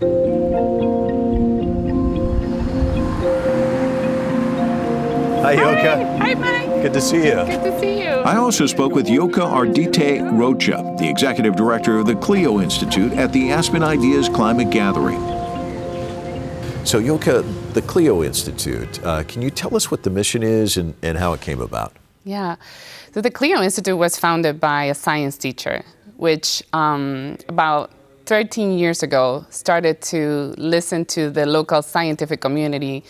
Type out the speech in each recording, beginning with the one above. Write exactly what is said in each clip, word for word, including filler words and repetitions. Hi, Yoca. Hi, Mike. Good to see you. Good to see you. I also spoke with Yoca Arditi-Rocha, the executive director of the CLEO Institute at the Aspen Ideas Climate Gathering. So, Yoca, the CLEO Institute, uh, can you tell us what the mission is and, and how it came about? Yeah. So, the CLEO Institute was founded by a science teacher, which um, about thirteen years ago, started to listen to the local scientific community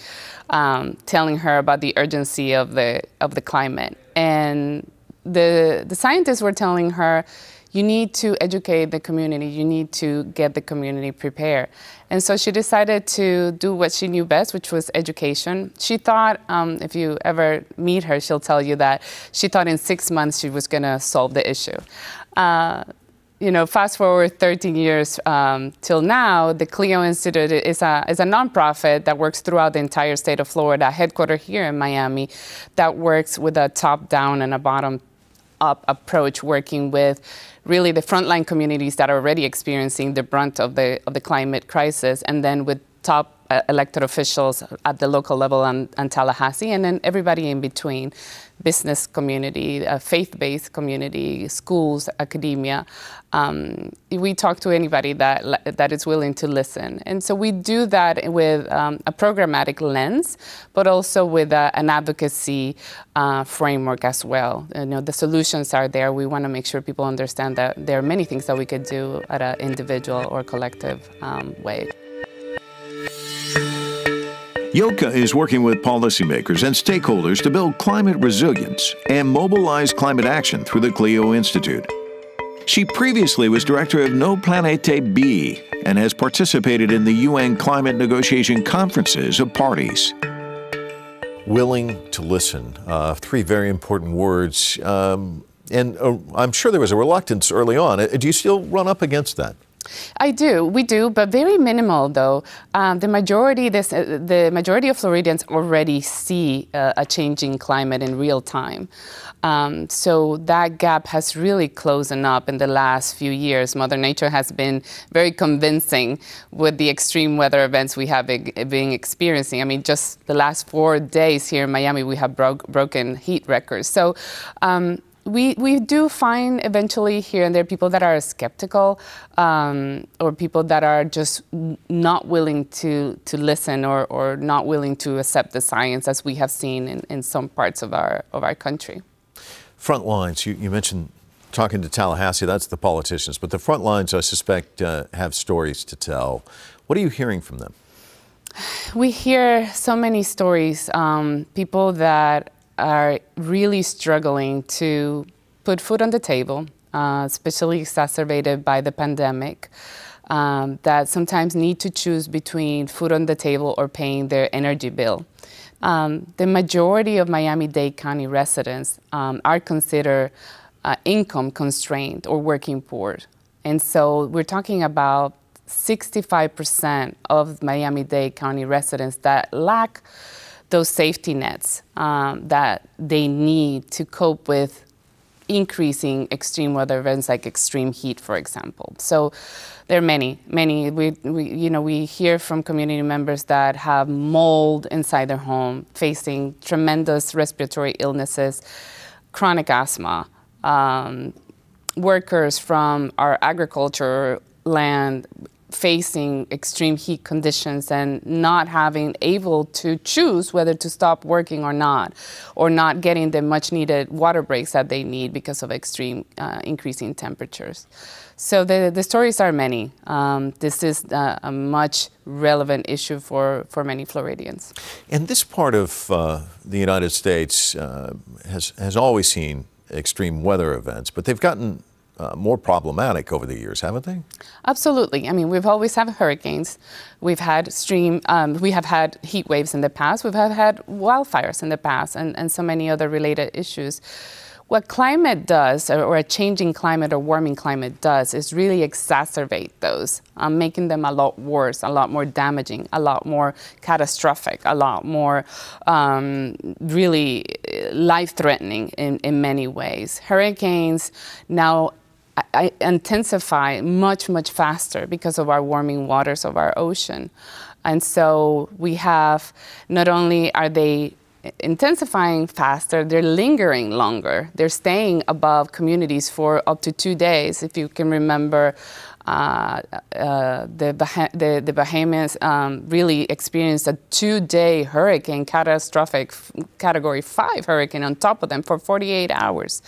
um, telling her about the urgency of the of the climate. And the, the scientists were telling her, you need to educate the community, you need to get the community prepared. And so she decided to do what she knew best, which was education. She thought, um, if you ever meet her, she'll tell you that she thought in six months she was gonna solve the issue. Uh, You know, fast forward thirteen years um, till now, the CLEO Institute is a, is a nonprofit that works throughout the entire state of Florida, headquartered here in Miami, that works with a top-down and a bottom-up approach, working with really the frontline communities that are already experiencing the brunt of the, of the climate crisis, and then with top Uh, elected officials at the local level and, and Tallahassee, and then everybody in between, business community, uh, faith-based community, schools, academia. Um, we talk to anybody that, that is willing to listen. And so we do that with um, a programmatic lens, but also with uh, an advocacy uh, framework as well. You know, the solutions are there. We want to make sure people understand that there are many things that we could do at an individual or collective um, way. Yoca is working with policymakers and stakeholders to build climate resilience and mobilize climate action through the CLEO Institute. She previously was director of No Planete B and has participated in the U N climate negotiation conferences of parties. Willing to listen, uh, three very important words. Um, and uh, I'm sure there was a reluctance early on. Do you still run up against that? I do, we do, but very minimal though. Um, the majority, this, uh, the majority of Floridians already see uh, a changing climate in real time. Um, so that gap has really closed up in the last few years. Mother Nature has been very convincing with the extreme weather events we have been, been experiencing. I mean, just the last four days here in Miami, we have broke, broken heat records. So. Um, We, we do find eventually here and there people that are skeptical um, or people that are just not willing to, to listen or, or not willing to accept the science, as we have seen in, in some parts of our, of our country. Front lines, you, you mentioned talking to Tallahassee, that's the politicians, but the front lines, I suspect, uh, have stories to tell. What are you hearing from them? We hear so many stories, um, people that are really struggling to put food on the table, uh, especially exacerbated by the pandemic, um, that sometimes need to choose between food on the table or paying their energy bill. Um, the majority of Miami-Dade County residents um, are considered uh, income constrained or working poor. And so we're talking about sixty-five percent of Miami-Dade County residents that lack those safety nets um, that they need to cope with increasing extreme weather events like extreme heat, for example. So there are many, many. We, we, you know, we hear from community members that have mold inside their home, facing tremendous respiratory illnesses, chronic asthma. Um, workers from our agriculture land facing extreme heat conditions and not having able to choose whether to stop working or not, or not getting the much needed water breaks that they need because of extreme uh, increasing temperatures. So the, the stories are many. Um, this is uh, a much relevant issue for, for many Floridians. And this part of uh, the United States uh, has, has always seen extreme weather events, but they've gotten Uh, more problematic over the years, haven't they? Absolutely. I mean, we've always had hurricanes. We've had stream, um, we have had heat waves in the past. We've have had wildfires in the past and, and so many other related issues. What climate does, or, or a changing climate or warming climate does, is really exacerbate those, um, making them a lot worse, a lot more damaging, a lot more catastrophic, a lot more um, really life-threatening in, in many ways. Hurricanes now I intensify much, much faster because of our warming waters of our ocean. And so we have, not only are they intensifying faster, they're lingering longer. They're staying above communities for up to two days. If you can remember, uh, uh, the, bah the, the Bahamas um, really experienced a two-day hurricane, catastrophic category five hurricane on top of them for forty-eight hours.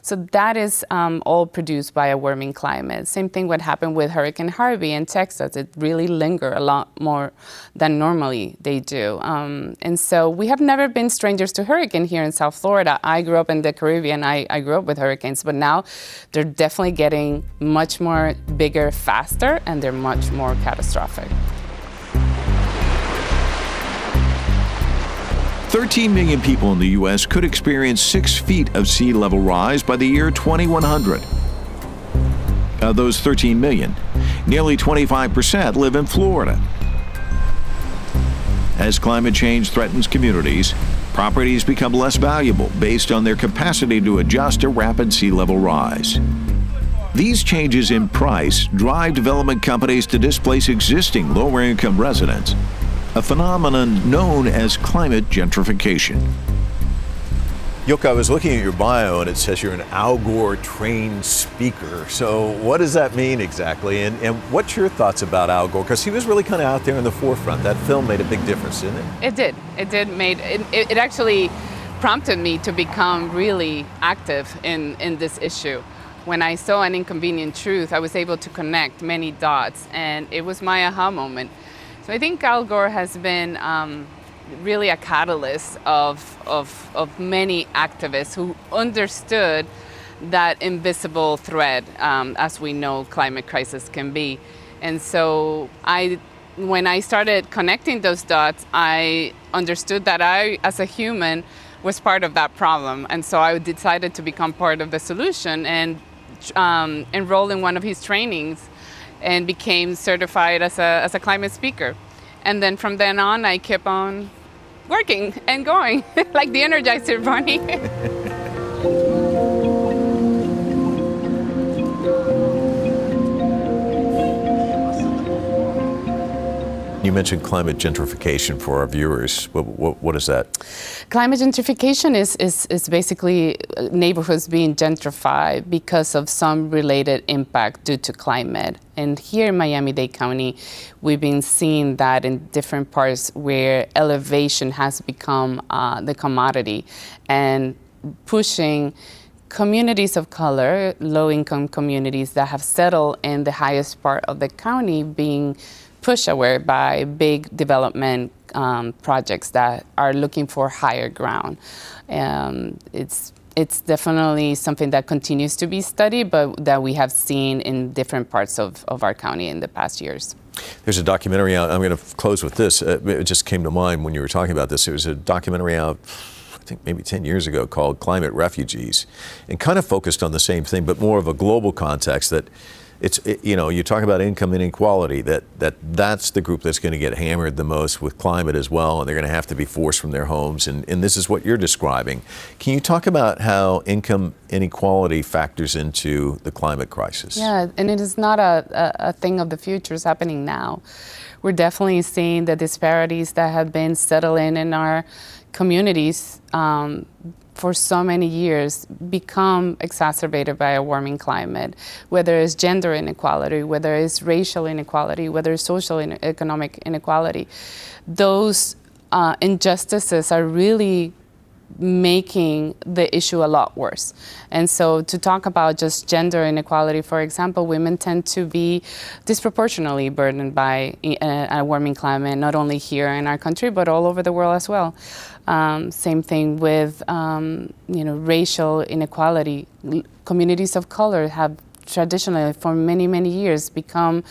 So that is um, all produced by a warming climate. Same thing what happened with Hurricane Harvey in Texas. It really lingered a lot more than normally they do. Um, and so we have never been strangers to hurricane here in South Florida. I grew up in the Caribbean. I, I grew up with hurricanes, but now they're definitely getting much more bigger, faster, and they're much more catastrophic. thirteen million people in the U S could experience six feet of sea level rise by the year twenty-one hundred. Of those thirteen million, nearly twenty-five percent live in Florida. As climate change threatens communities, properties become less valuable based on their capacity to adjust to rapid sea level rise. These changes in price drive development companies to displace existing lower-income residents, a phenomenon known as climate gentrification. Yoca, I was looking at your bio and it says you're an Al Gore trained speaker. So what does that mean exactly? And, and what's your thoughts about Al Gore? Because he was really kind of out there in the forefront. That film made a big difference, didn't it? It did. It did. Made it, it, it actually prompted me to become really active in, in this issue. When I saw An Inconvenient Truth, I was able to connect many dots, and it was my aha moment. So I think Al Gore has been um, really a catalyst of, of, of many activists who understood that invisible threat, um, as we know climate crisis can be. And so I, when I started connecting those dots, I understood that I, as a human, was part of that problem. And so I decided to become part of the solution, and Um, enrolled in one of his trainings and became certified as a, as a climate speaker. And then from then on, I kept on working and going, like the Energizer Bunny. You mentioned climate gentrification for our viewers. What, what, what is that? Climate gentrification is, is, is basically neighborhoods being gentrified because of some related impact due to climate. And here in Miami-Dade County, we've been seeing that in different parts where elevation has become uh, the commodity and pushing communities of color, low-income communities that have settled in the highest part of the county being pushed away by big development um, projects that are looking for higher ground. Um, it's, it's definitely something that continues to be studied, but that we have seen in different parts of, of our county in the past years. There's a documentary out, I'm going to close with this, uh, it just came to mind when you were talking about this. It was a documentary out, I think maybe ten years ago, called Climate Refugees, and kind of focused on the same thing, but more of a global context that It's, you know, you talk about income inequality, that, that that's the group that's going to get hammered the most with climate as well, and they're going to have to be forced from their homes, and, and this is what you're describing. Can you talk about how income inequality factors into the climate crisis? Yeah, and it is not a, a, a thing of the future. It's happening now. We're definitely seeing the disparities that have been settling in our communities um, for so many years become exacerbated by a warming climate, whether it's gender inequality, whether it's racial inequality, whether it's social and economic inequality. Those uh, injustices are really making the issue a lot worse. And so to talk about just gender inequality, for example, women tend to be disproportionately burdened by a warming climate, not only here in our country, but all over the world as well. Um, same thing with, um, you know, racial inequality. Communities of color have traditionally for many, many years become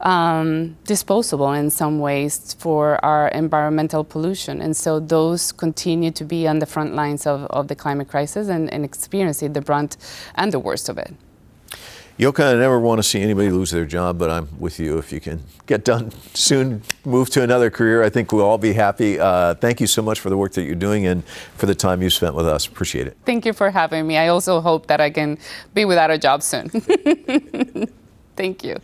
um, disposable in some ways for our environmental pollution. And so those continue to be on the front lines of, of the climate crisis and, and experiencing the brunt and the worst of it. Yoca, I never want to see anybody lose their job, but I'm with you. If you can get done soon, move to another career, I think we'll all be happy. Uh, thank you so much for the work that you're doing and for the time you spent with us. Appreciate it. Thank you for having me. I also hope that I can be without a job soon. Thank you.